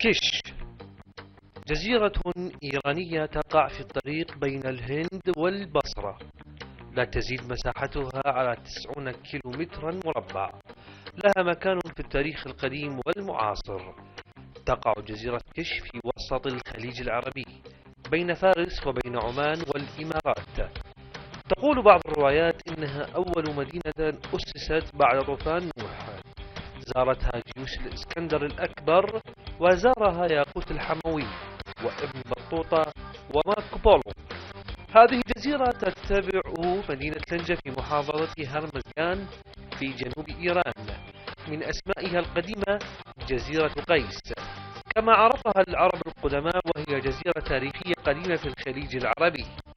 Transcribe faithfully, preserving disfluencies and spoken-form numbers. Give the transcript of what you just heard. كيش جزيرة إيرانية تقع في الطريق بين الهند والبصرة، لا تزيد مساحتها على تسعون كيلومترا مربع. لها مكان في التاريخ القديم والمعاصر. تقع جزيرة كيش في وسط الخليج العربي بين فارس وبين عمان والإمارات. تقول بعض الروايات إنها أول مدينة أسست بعد طوفان نوح، زارتها جيوش الإسكندر الأكبر، وزارها ياقوت الحموي وابن بطوطة وماركو بولو. هذه الجزيرة تتبع مدينة طنجة في محافظة هرمزكان في جنوب إيران، من أسمائها القديمة جزيرة قيس كما عرفها العرب القدماء، وهي جزيرة تاريخية قديمة في الخليج العربي.